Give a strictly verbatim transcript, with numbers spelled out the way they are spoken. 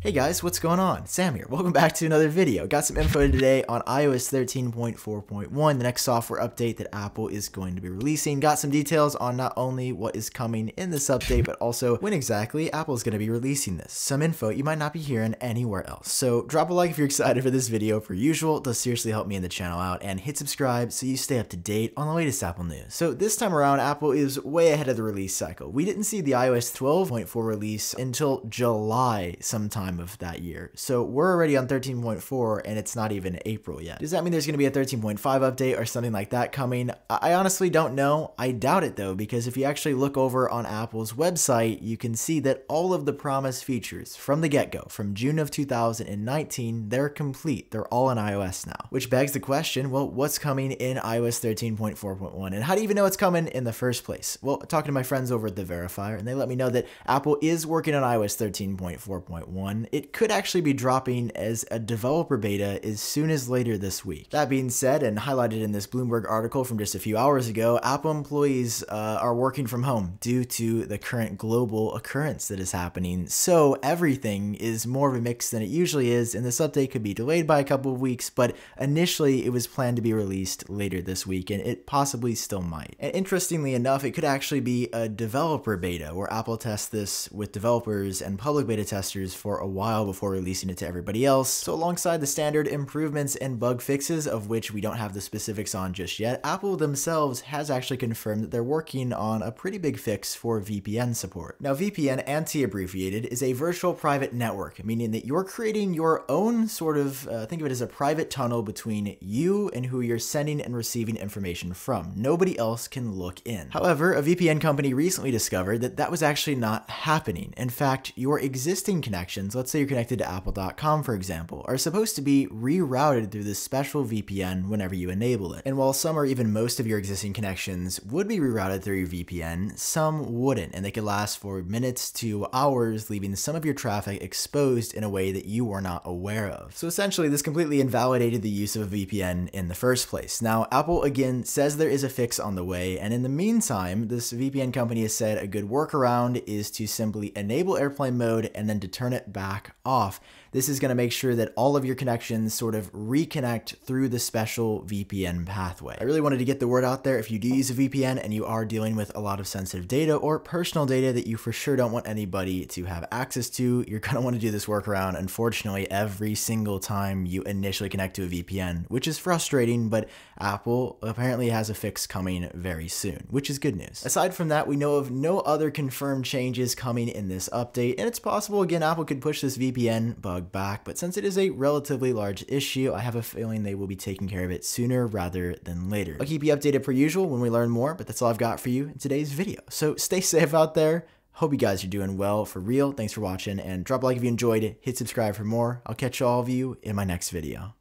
Hey guys, what's going on? Sam here. Welcome back to another video. Got some info today on i O S thirteen point four point one, the next software update that Apple is going to be releasing. Got some details on not only what is coming in this update, but also when exactly Apple is going to be releasing this. Some info you might not be hearing anywhere else. So drop a like if you're excited for this video. Per usual, it does seriously help me and the channel out, and hit subscribe so you stay up to date on the latest Apple news. So this time around, Apple is way ahead of the release cycle. We didn't see the i O S twelve point four release until July sometime of that year. So we're already on thirteen point four and it's not even April yet. Does that mean there's going to be a thirteen point five update or something like that coming? I honestly don't know. I doubt it though, because if you actually look over on Apple's website, you can see that all of the promised features from the get-go, from June of two thousand nineteen, they're complete. They're all in iOS now, which begs the question, well, what's coming in i O S thirteen point four point one? And how do you even know it's coming in the first place? Well, talking to my friends over at The Verifier, and they let me know that Apple is working on i O S thirteen point four point one. It could actually be dropping as a developer beta as soon as later this week. That being said, and highlighted in this Bloomberg article from just a few hours ago, Apple employees uh, are working from home due to the current global occurrence that is happening. So everything is more of a mix than it usually is, and this update could be delayed by a couple of weeks, but initially it was planned to be released later this week, and it possibly still might. And interestingly enough, it could actually be a developer beta where Apple tests this with developers and public beta testers for a while while before releasing it to everybody else. So alongside the standard improvements and bug fixes, of which we don't have the specifics on just yet, Apple themselves has actually confirmed that they're working on a pretty big fix for V P N support. Now, V P N, A N S I abbreviated, is a virtual private network, meaning that you're creating your own sort of, uh, think of it as a private tunnel between you and who you're sending and receiving information from. Nobody else can look in. However, a V P N company recently discovered that that was actually not happening. In fact, your existing connections, let's Let's say you're connected to apple dot com, for example, are supposed to be rerouted through this special V P N whenever you enable it. And while some or even most of your existing connections would be rerouted through your V P N, some wouldn't, and they could last for minutes to hours, leaving some of your traffic exposed in a way that you were not aware of. So essentially, this completely invalidated the use of a V P N in the first place. Now, Apple again says there is a fix on the way, and in the meantime, this V P N company has said a good workaround is to simply enable airplane mode and then to turn it back off. This is going to make sure that all of your connections sort of reconnect through the special V P N pathway. I really wanted to get the word out there. If you do use a V P N and you are dealing with a lot of sensitive data or personal data that you for sure don't want anybody to have access to, you're going to want to do this workaround, unfortunately, every single time you initially connect to a V P N, which is frustrating, but Apple apparently has a fix coming very soon, which is good news. Aside from that, we know of no other confirmed changes coming in this update, and it's possible, again, Apple could push this V P N bug back, but since it is a relatively large issue, I have a feeling they will be taking care of it sooner rather than later. I'll keep you updated per usual when we learn more, but that's all I've got for you in today's video. So stay safe out there. Hope you guys are doing well for real. Thanks for watching, and drop a like if you enjoyed it. Hit subscribe for more. I'll catch all of you in my next video.